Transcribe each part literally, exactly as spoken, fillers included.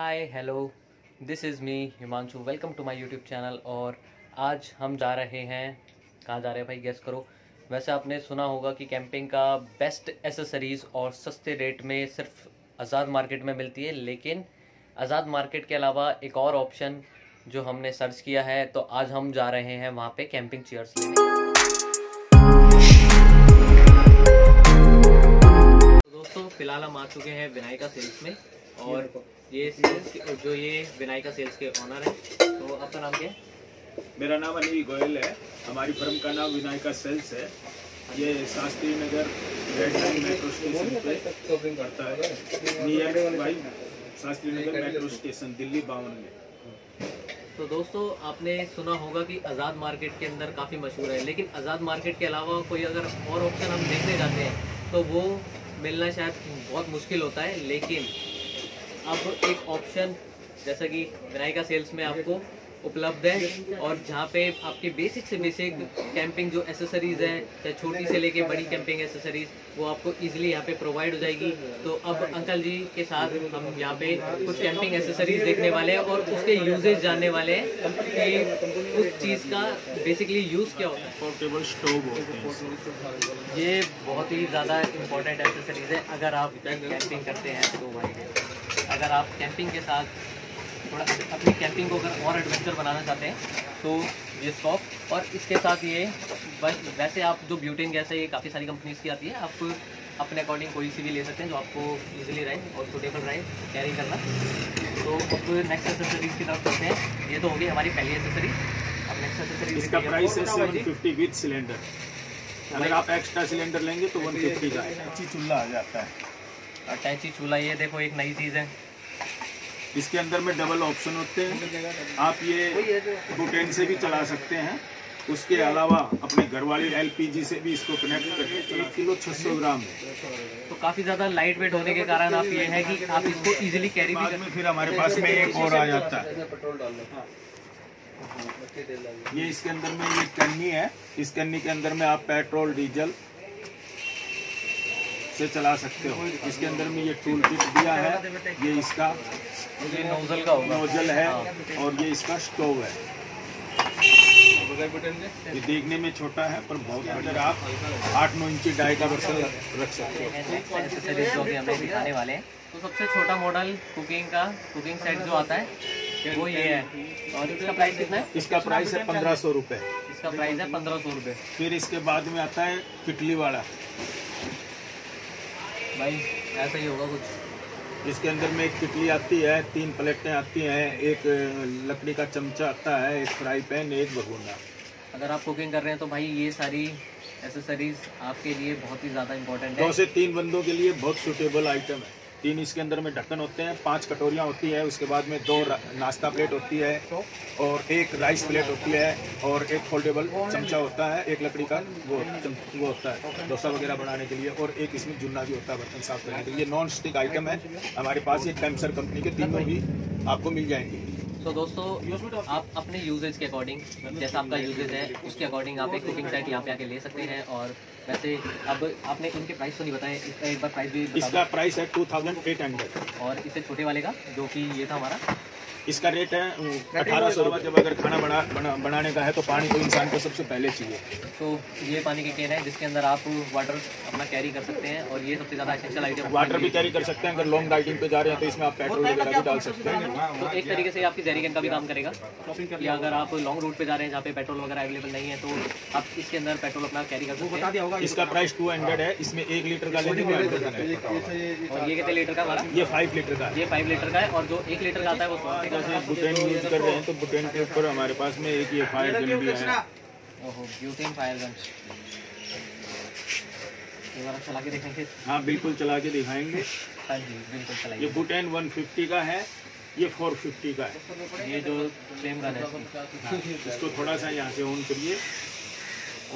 Hi hello, this is me Himanshu. Welcome to my YouTube channel. और आज हम जा रहे हैं, कहाँ जा रहे हैं भाई गेस करो। वैसे आपने सुना होगा कि कैंपिंग का बेस्ट एसेसरीज़ और सस्ते रेट में सिर्फ आज़ाद मार्केट में मिलती है, लेकिन आज़ाद मार्केट के अलावा एक और ऑप्शन जो हमने सर्च किया है, तो आज हम जा रहे हैं वहाँ पे कैंपिंग चेयर्स लेने। दोस्तों फिलहाल हम आ चुके हैं विनायका सेल्स में, और ये सेल्स जो ये विनायका सेल्स के ऑनर हैं। तो आपका नाम क्या है? मेरा नाम अनिल गोयल है, हमारी फर्म का नाम विनायका सेल्स है। ये शास्त्री नगर मेट्रो स्टेशन पे शॉपिंग करता है, near by Shastri Nagar metro station, Delhi बावन में। तो दोस्तों आपने सुना होगा कि आज़ाद मार्केट के अंदर काफ़ी मशहूर है, लेकिन आज़ाद मार्केट के अलावा कोई अगर और ऑप्शन हम देखने जाते हैं तो वो मिलना शायद बहुत मुश्किल होता है। लेकिन अब एक ऑप्शन जैसा कि विनायका सेल्स में आपको उपलब्ध है, और जहाँ पे आपके बेसिक से बेसिक कैंपिंग जो एसेसरीज़ हैं, चाहे छोटी से लेके बड़ी कैंपिंग एसेसरीज़, वो आपको इजीली यहाँ पे प्रोवाइड हो जाएगी। तो अब अंकल जी के साथ हम यहाँ पे कुछ कैंपिंग एसेसरीज़ देखने वाले हैं और उसके यूजेज जानने वाले हैं कि उस चीज़ का बेसिकली यूज़ क्या होता है। पोर्टेबल स्टोव होता है, ये बहुत ही ज़्यादा इम्पोर्टेंट एसेसरीज़ है अगर आप कैंपिंग करते हैं तो। भाई अगर आप कैंपिंग के साथ थोड़ा अपनी कैंपिंग को अगर और एडवेंचर बनाना चाहते हैं तो ये स्टॉप, और इसके साथ ये बस वैसे आप जो ब्यूटेन गैस है ये काफ़ी सारी कंपनीज़ की आती है, आप अपने अकॉर्डिंग कोई सी भी ले सकते हैं जो आपको इजीली रहे और सूटेबल रहे कैरी करना। तो अब नेक्स्ट एसेसरीज की तरफ चलते हैं। ये तो होगी हमारी पहली एसेसरी। अब नेक्स्ट एसेसरी, इसका प्राइस है सेवन फिफ्टी विद सिलेंडर। अगर आप एक्स्ट्रा सिलेंडर लेंगे तो वन फिफ्टी का अटैची चूल्हा आ जाता है। अटैची चूल्हा, ये देखो एक नई चीज़ है। इसके अंदर में डबल ऑप्शन होते हैं, आप ये बुटेन से भी चला सकते हैं, उसके अलावा अपने घरवाली एलपीजी से भी इसको कनेक्ट करके एक किलो छः सौ ग्राम है। तो काफ़ी ज़्यादा लाइट वेट होने के कारण आप ये है कि आप इसको इजीली कैरी भी कर। फिर हमारे पास में एक और आ जाता है, ये इसके अंदर में ये कन्नी है। इस कन्नी के अंदर में आप पेट्रोल डीजल से चला सकते हो। इसके अंदर में ये टूल किट दिया है, ये इसका ये नोजल का होगा, नोजल है, और ये इसका स्टोव है। ये देखने में छोटा है पर बहुत, अगर आप आठ नौ इंची डाई का बर्तन रख सकते हो। दिखाने वाले हैं तो सबसे छोटा मॉडल कुकिंग का, कुकिंग सेट जो आता है वो ये है। और इसका प्राइस कितना है? इसका प्राइस है पंद्रह सौ रुपये। इसका प्राइस है पंद्रह सौ रुपये। फिर इसके बाद में आता है किटली वाला, भाई ऐसा ही होगा कुछ। इसके अंदर में एक किटली आती है, तीन प्लेटें आती हैं, एक लकड़ी का चमचा आता है, एक फ्राई पैन, एक भगोना। अगर आप कुकिंग कर रहे हैं तो भाई ये सारी एसेसरीज आपके लिए बहुत ही ज़्यादा इम्पोर्टेंट है। दो से तीन बंदों के लिए बहुत सूटेबल आइटम है। तीन इसके अंदर में ढक्कन होते हैं, पांच कटोरियाँ होती है, उसके बाद में दो नाश्ता प्लेट होती है और एक राइस प्लेट होती है और एक फोल्डेबल चमचा होता है, एक लकड़ी का वो वो होता है डोसा वगैरह बनाने के लिए, और एक इसमें जुन्ना भी होता है बर्तन साफ करने के लिए। नॉन स्टिक आइटम है हमारे पास, ये कैम्सर कंपनी के तीनों भी आपको मिल जाएंगे। तो दोस्तों आप अपने यूजेज के अकॉर्डिंग, जैसा आपका यूजेज है उसके अकॉर्डिंग आप एक कुकिंग सेट यहाँ पे आके ले सकते हैं। और वैसे अब आपने इनके प्राइस तो नहीं बताए, इसका एक बार प्राइस भी बता। इसका प्राइस है टू थाउजेंड एट हंड्रेड। और इससे छोटे वाले का जो कि ये था हमारा, इसका रेट है अठारह सौ रुपये। जब अगर खाना बना, बना बनाने का है तो पानी तो इंसान को सबसे पहले चाहिए। तो ये पानी की केन है जिसके अंदर आप वाटर अपना कैरी कर सकते हैं, और ये सबसे ज़्यादा एसेंशियल आइटम। वाटर भी कैरी कर सकते हैं अगर लॉन्ग राइडिंग पे जा रहे हैं तो इसमें आप पेट्रोल वगैरह भी डाल सकते हैं। तो एक तरीके से आपकी जैरी कैन का भी काम करेगा, या अगर आप लॉन्ग रूट पर जा रहे हैं जहाँ पे पेट्रोल वगैरह अवेलेबल नहीं है तो आप इसके अंदर पेट्रोल अपना कैरी कर सकते हैं। इसका प्राइस टू हंड्रेड है। इसमें एक लीटर का लेने और ये कितने लीटर का वाला? ये फाइव लीटर का, ये फाइव लीटर का है। और जो एक लीटर का आता है वो बुटेन यूज कर रहे हैं तो बुटेन के ऊपर हमारे पास में एक ये फायर गन भी है। ओहो, ब्यूटेन फायर गन, एक बार चला के देखेंगे। हाँ बिल्कुल चला के दिखाएंगे। हाँ जी बिल्कुल चलाइए। ये बुटेन वन फिफ्टी का है, ये फोर फिफ्टी का है, ये जो फ्लेम गन है। इसको थोड़ा सा यहाँ से ऑन करिए,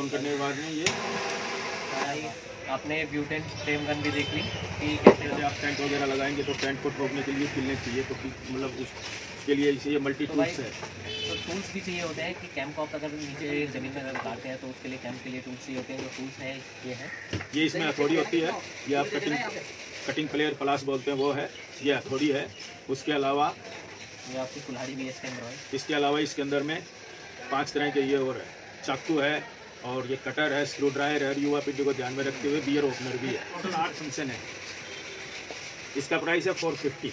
ऑन करने के बाद में ये आपने ब्यूटेन फ्लेम गन भी देख ली कि कैसे आप टेंट वगैरह लगाएंगे तो टेंट को ठोकने के लिए खिलने चाहिए, तो मतलब उसके लिए इसे ये मल्टी टूल्स है। तो टूल्स भी चाहिए होते हैं कि कैंप को आप अगर नीचे ज़मीन में अगर उतारते हैं तो उसके लिए कैंप के लिए टूल्स चाहिए होते हैं। जो टूल्स हैं ये हैं, ये इसमें हथौड़ी होती है, ये आप कटिंग कटिंग प्लेयर प्लास बोलते हैं वो है, ये हथौड़ी है। उसके अलावा ये आपकी कुल्हाड़ी भी इसके अंदर है। इसके अलावा इसके अंदर में पांच तरह के ये और है, चाकू है और ये कटर है, स्क्रू ड्रायर है, युवा पीढ़ी को ध्यान में रखते हुए बियर ओपनर भी है। टोटल आठ फंक्शन है। इसका प्राइस है फोर फिफ्टी।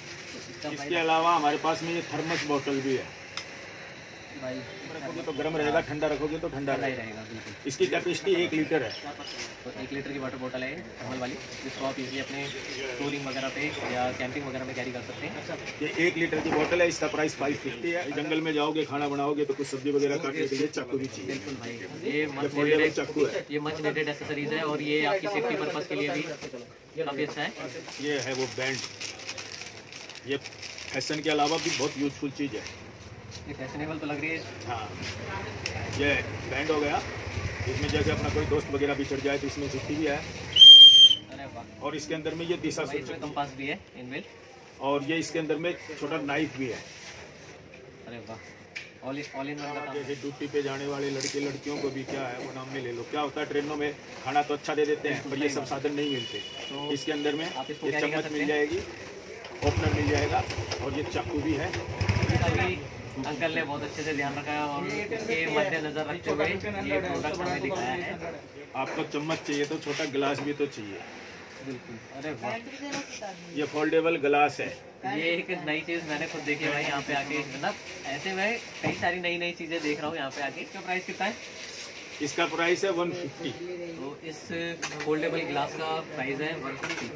इसके अलावा हमारे पास में ये थर्मस बोतल भी है, रखोगे तो गर्म रहेगा, ठंडा रखोगे तो ठंडा नहीं रहेगा। इसकी कैपेसिटी एक लीटर है। तो एक लीटर की वाटर बोतल है थर्मल वाली, जिसको आप इजीली अपने टूरिंग वगैरह पे या कैंपिंग वगैरह में कैरी कर सकते हैं। ये एक लीटर की बोतल है, इसका प्राइस फाइव फिफ्टी है। जंगल में जाओगे, खाना बनाओगे तो कुछ सब्जी वगैरह काटने के लिए चाकू भी चाहिए। बिल्कुल भाई, ये मच नीडेड चाकू है, ये मच नीडेड एक्सेसरीज है और ये आपकी सेफ्टी पर्पज़ के लिए भी काफ़ी अच्छा है। ये है वो बैंड, ये फैशन के अलावा भी बहुत यूजफुल चीज़ है। ये फैशनेबल तो लग रही है। हाँ, ये बैंड हो गया, इसमें जैसे अपना कोई दोस्त वगैरह भी चढ़ जाए तो इसमें जुट्टी भी है। अरे वाह। और इसके अंदर में ये दिशा सूचक कंपास भी है इनमें, और ये इसके अंदर में छोटा नाइफ भी है। अरे वाह, ऑल ऑल इन वन। जैसे ड्यूटी पे जाने वाले लड़के लड़कियों को भी क्या है वो नाम में ले लो। क्या होता है ट्रेनों में खाना तो अच्छा दे देते हैं पर ये सब साधन नहीं मिलते। इसके अंदर में ये चम्मच मिल जाएगी, ओपनर मिल जाएगा और ये चाकू भी है। अंकल ने बहुत अच्छे से ध्यान रखा है और ये मद्देनजर रखते हुए ये प्रोडक्ट हमें दिखाया है। आपको चम्मच चाहिए तो छोटा गिलास भी तो चाहिए। बिल्कुल, अरे वाह, ये फोल्डेबल गिलास है। ये एक नई चीज़ मैंने खुद देखी है भाई यहाँ पे आके, मतलब ऐसे मैं कई सारी नई नई चीज़ें देख रहा हूँ यहाँ पे आके। इसका प्राइस कितना है? इसका प्राइस है वन फिफ्टी। तो इस फोल्डेबल गिलास का प्राइस है वन फिफ्टी।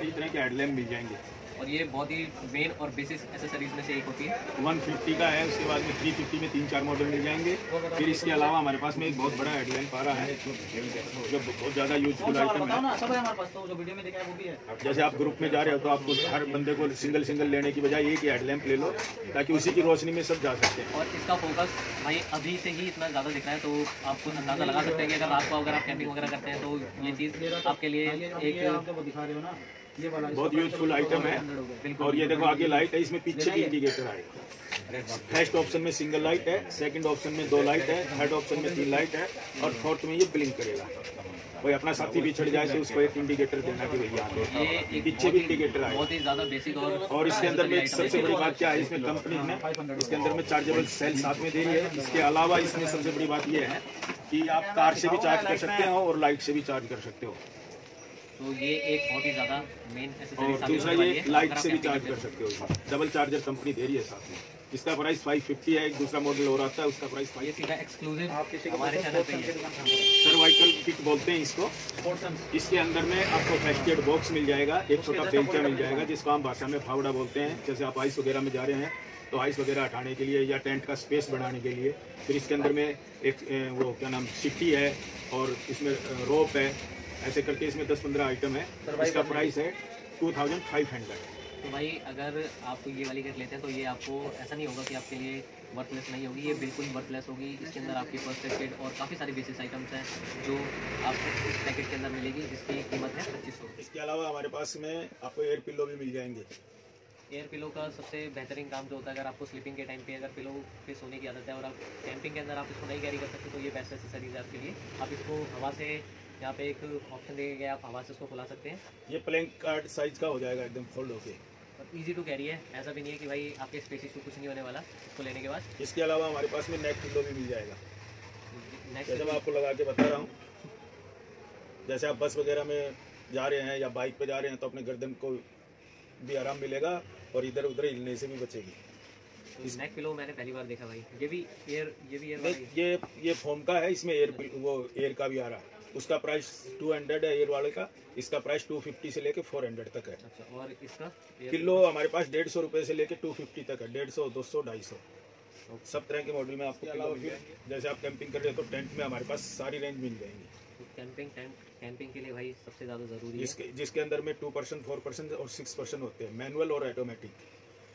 कई तरह के हेडलैम्प मिल जाएंगे और ये बहुत ही मेन और बेसिस एसेसरीज में से एक होती है। वन फिफ्टी का है, उसके बाद में थ्री फिफ्टी में तीन चार मॉडल मिल जाएंगे। फिर इसके अलावा हमारे पास में एक बहुत बड़ा हेडलैम्प आ रहा है जो बहुत ज़्यादा यूजफुल आइटम है। जैसे आप ग्रुप में जा रहे हो तो आपको हर बंदे को सिंगल सिंगल लेने की बजाय एक ही हेडलैम्प ले लो, ताकि उसी की रोशनी में सब जा सकते हैं। और इसका फोकस भाई अभी से ही इतना ज़्यादा दिख रहा है, तो आप कुछ अंदाजा लगा सकते हैं कि अगर आपको अगर आप कैंपिंग वगैरह करते हैं तो ये चीज़ आपके लिए एक बहुत यूजफुल आइटम है। और ये देखो आगे लाइट है, इसमें पीछे भी इंडिकेटर आएगा। फर्स्ट ऑप्शन में सिंगल लाइट है, सेकंड ऑप्शन में दो लाइट है, थर्ड ऑप्शन में तीन लाइट है और फोर्थ में ये ब्लिंक करेगा। कोई अपना साथी भी चढ़ जाए तो उसको एक इंडिकेटर देना कि भैया ये पीछे भी इंडिकेटर आएगा। बहुत ही ज़्यादा बेसिक। और इसके अंदर में सबसे बड़ी बात क्या है, इसमें कंपनी में इसके अंदर में चार्जेबल सेल साथ में दे रही है। इसके अलावा इसमें सबसे बड़ी बात यह है कि आप कार से भी चार्ज कर सकते हो और लाइट से भी चार्ज कर सकते हो। तो ये एक बहुत ही ज़्यादा मेन एक्सेसरी। और दूसरा ये लाइट से भी चार्ज कर सकते हो, डबल चार्जर कंपनी दे रही है साथ में। इसका प्राइस फाइव फिफ्टी है। एक दूसरा मॉडल और आता है, उसका प्राइस फाइव सीधा एक्सक्लूसिव हमारे चैनल पे है। सर्वाइकल किट बोलते हैं इसको। इसके अंदर में आपको फर्स्ट एड बॉक्स मिल जाएगा, एक छोटा पेंचा मिल जाएगा जिसको हम भाषा में फावड़ा बोलते हैं। जैसे आप आइस वगैरह में जा रहे हैं तो आइस वगैरह हटाने के लिए या टेंट का स्पेस बढ़ाने के लिए। फिर इसके अंदर में एक वो क्या नाम सिक्की है और इसमें रोप है, ऐसे करके इसमें दस पंद्रह आइटम है। इसका प्राइस है टू थाउजेंड फाइव हंड्रेड। तो भाई अगर आप ये वाली कर लेते हैं तो ये आपको ऐसा नहीं होगा कि आपके लिए वर्थलेस नहीं होगी, ये बिल्कुल वर्थलेस होगी। इसके अंदर आपकी फर्स्ट एड किट और काफ़ी सारी बेसिस आइटम्स हैं जो आपको इस पैकेट के अंदर मिलेगी, जिसकी कीमत है पच्चीस सौ। इसके अलावा हमारे पास में आपको एयर पिलो भी मिल जाएंगे। एयर पिलो का सबसे बेहतरीन काम जो होता है, अगर आपको स्लीपिंग के टाइम पे अगर पिलो पे सोने की आदत है और आप कैंपिंग के अंदर आप इसको नहीं कैरी कर सकते तो ये बेस्ट एक्सेसरीज है आपके लिए। आप इसको हवा से, यहाँ पे एक ऑप्शन दिया गया, आप हवा से उसको फुला सकते हैं। ये प्लेइंग कार्ड साइज का हो जाएगा, एकदम फोल्ड होके और ईजी टू कैरी है। ऐसा भी नहीं है कि भाई आपके स्पेसिस को कुछ नहीं होने वाला इसको लेने के बाद। इसके अलावा हमारे पास में नेक पिलो भी मिल जाएगा। नेक्स्ट मैं आपको लगा के बता रहा हूँ, जैसे आप बस वगैरह में जा रहे हैं या बाइक पर जा रहे हैं तो अपने गर्दन को भी आराम मिलेगा और इधर उधर हिलने से भी बचेगी। तो नेक पिलो मैंने पहली बार देखा भाई। ये भी एयर ये भी एयर ये ये फोम का है, इसमें एयर वो एयर का भी आ रहा है। उसका प्राइस टू हंड्रेड है एयर वाले का। इसका प्राइस टू फिफ्टी से लेके फोर हंड्रेड तक है। अच्छा, और इसका किलो हमारे पास डेढ़ सौ रुपये से लेके टू फिफ्टी तक है। डेढ़ सौ, दो सौ, ढाई सौ, सब तरह के मॉडल में आपको किलो मिल जाएंगे। जैसे आप कैंपिंग कर रहे हो तो टेंट में हमारे पास सारी रेंज मिल जाएंगी। कैंपिंग कैंपिंग के लिए भाई सबसे ज़्यादा ज़रूरी है जिसके जिसके अंदर में टू परसेंट फोर परसेंट और सिक्स परसेंट होते हैं, मैनुअल और ऑटोमेटिक।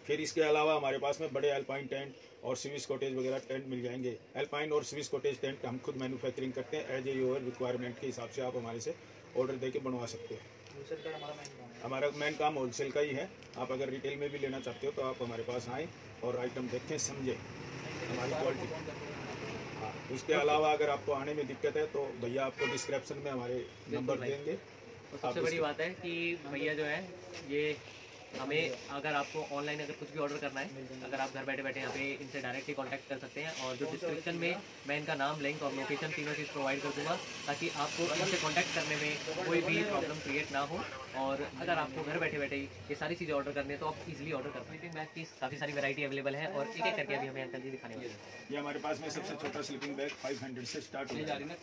फिर इसके अलावा हमारे पास में बड़े अल्पाइन टेंट और स्विस कॉटेज वगैरह टेंट मिल जाएंगे। अल्पाइन और स्विस कॉटेज टेंट हम खुद मैन्युफैक्चरिंग करते हैं। एज ए योर रिक्वायरमेंट के हिसाब से आप हमारे से ऑर्डर देके बनवा सकते हैं। हमारा मेन काम होलसेल का ही है। आप अगर रिटेल में भी लेना चाहते हो तो आप हमारे पास आएँ और आइटम देखें, समझें हमारी क्वालिटी। हाँ, उसके अलावा अगर आपको आने में दिक्कत है तो भैया आपको डिस्क्रिप्शन में हमारे नंबर देंगे। तो सबसे बड़ी बात है कि भैया जो है ये हमें, अगर आपको ऑनलाइन अगर कुछ भी ऑर्डर करना है, अगर आप घर बैठे बैठे यहाँ पे इनसे डायरेक्टली कांटेक्ट कर सकते हैं। और जो डिस्क्रिप्शन में मैं इनका नाम, लिंक और लोकेशन तीनों चीज़ प्रोवाइड कर दूँगा ताकि आपको इनसे कांटेक्ट करने में कोई भी प्रॉब्लम क्रिएट ना हो। और अगर आपको घर बैठे बैठे ये सारी चीज़ें ऑर्डर करनी है तो आप इजीली ऑर्डर कर सकते हैं। बैग की काफ़ी सारी वैरायटी अवेलेबल है और एक एक करके अभी हमें अंकल जी दिखाने वाले हैं। ये हमारे पास में सबसे छोटा स्लीपिंग बैग फाइव हंड्रेड से स्टार्ट होने जा रही है,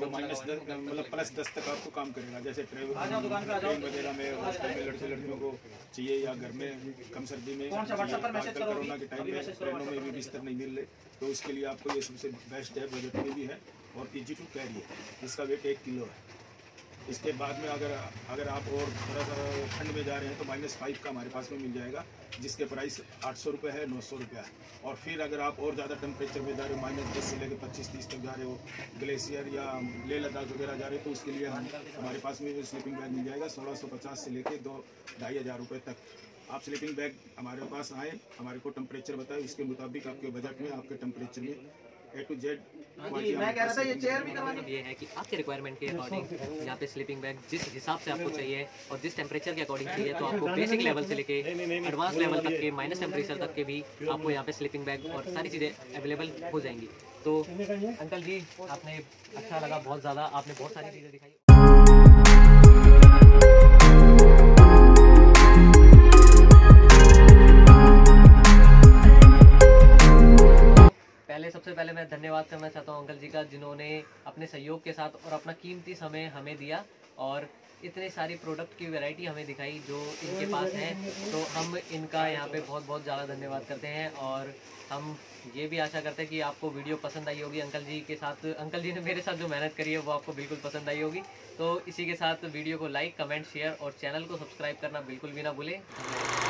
तो माइनस दस मतलब प्लस दस तक आपको काम करेगा। जैसे ट्रेवल वगैरह में, हॉस्टल में लड़के लड़कियों को चाहिए या घर में कम सर्दी में, आजकल कोरोना के टाइम में ट्रेनों में भी बिस्तर नहीं मिल रहे, तो उसके लिए आपको ये सबसे बेस्ट है। बजट में भी है और इजी टू कैरी है, इसका वेट एक किलो है। इसके बाद में अगर अगर आप और थोड़ा सा ठंड में जा रहे हैं तो माइनस फाइव का हमारे पास में मिल जाएगा, जिसके प्राइस आठ सौ रुपये है, नौ सौ रुपये है। और फिर अगर आप और ज़्यादा टेम्परेचर में जा रहे हो, माइनस दस से लेकर पच्चीस तीस तक जा रहे हो, ग्लेशियर या लेह लद्दाख वगैरह जा रहे हो, तो उसके लिए हमारे पास में जो स्लीपिंग बैग मिल जाएगा सोलह सौ पचास से लेकर दो ढाई हज़ार रुपये तक। आप स्लीपिंग बैग हमारे पास आए, हमारे को टेम्परेचर बताए, इसके मुताबिक आपके बजट में, आपके टेम्परेचर में ए टू जेड। मैं कह रहा था ये चेयर भी करवानी है, ये है कि आपके रिक्वायरमेंट के अकॉर्डिंग यहाँ पे स्लीपिंग बैग जिस हिसाब से आपको चाहिए और जिस टेम्परेचर के अकॉर्डिंग चाहिए, तो आपको बेसिक लेवल से लेके एडवांस लेवल तक के, माइनस टेम्परेचर तक के भी आपको यहाँ पे स्लीपिंग बैग और सारी चीज़ें अवेलेबल हो जाएंगी। तो अंकल जी, आपने अच्छा लगा बहुत ज़्यादा, आपने बहुत सारी चीज़ें दिखाई। पहले सबसे पहले मैं धन्यवाद करना चाहता हूं अंकल जी का, जिन्होंने अपने सहयोग के साथ और अपना कीमती समय हमें दिया और इतने सारी प्रोडक्ट की वैरायटी हमें दिखाई जो इनके पास है। तो हम इनका यहाँ पे बहुत बहुत ज़्यादा धन्यवाद करते हैं और हम ये भी आशा करते हैं कि आपको वीडियो पसंद आई होगी। अंकल जी के साथ, अंकल जी ने मेरे साथ जो मेहनत करी है वो आपको बिल्कुल पसंद आई होगी। तो इसी के साथ वीडियो को लाइक, कमेंट, शेयर और चैनल को सब्सक्राइब करना बिल्कुल भी ना भूलें।